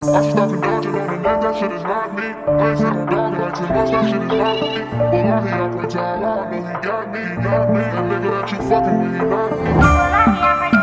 I'm stuck in dodging on the net, that shit is not me. I ain't settled dog like 10 months, that shit is not me. But why he out, pray to Allah, I know he got me. That nigga that you fucking with, he not me.